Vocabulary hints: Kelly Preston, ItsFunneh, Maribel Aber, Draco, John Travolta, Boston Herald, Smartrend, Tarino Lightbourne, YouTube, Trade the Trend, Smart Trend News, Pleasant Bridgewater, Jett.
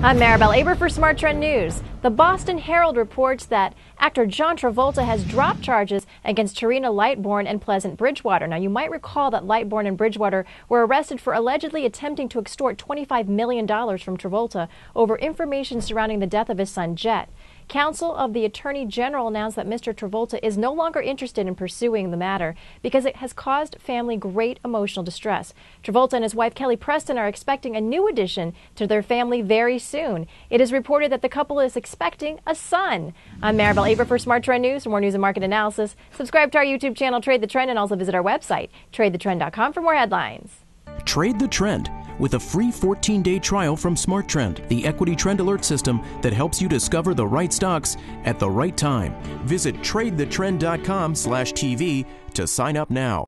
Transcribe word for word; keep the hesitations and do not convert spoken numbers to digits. I'm Maribel Aber for Smart Trend News. The Boston Herald reports that actor John Travolta has dropped charges against Tarino Lightbourne and Pleasant Bridgewater. Now, you might recall that Lightbourne and Bridgewater were arrested for allegedly attempting to extort twenty-five million dollars from Travolta over information surrounding the death of his son, Jett. Counsel of the Attorney General announced that Mister Travolta is no longer interested in pursuing the matter because it has caused family great emotional distress. Travolta and his wife, Kelly Preston, are expecting a new addition to their family very soon. It is reported that the couple is expecting a son. I'm Maribel Aber for Smart Trend News. For more news and market analysis, subscribe to our YouTube channel, Trade the Trend, and also visit our website, trade the trend dot com, for more headlines. Trade the Trend with a free fourteen day trial from Smart Trend, the equity trend alert system that helps you discover the right stocks at the right time. Visit trade the trend dot com slash T V to sign up now.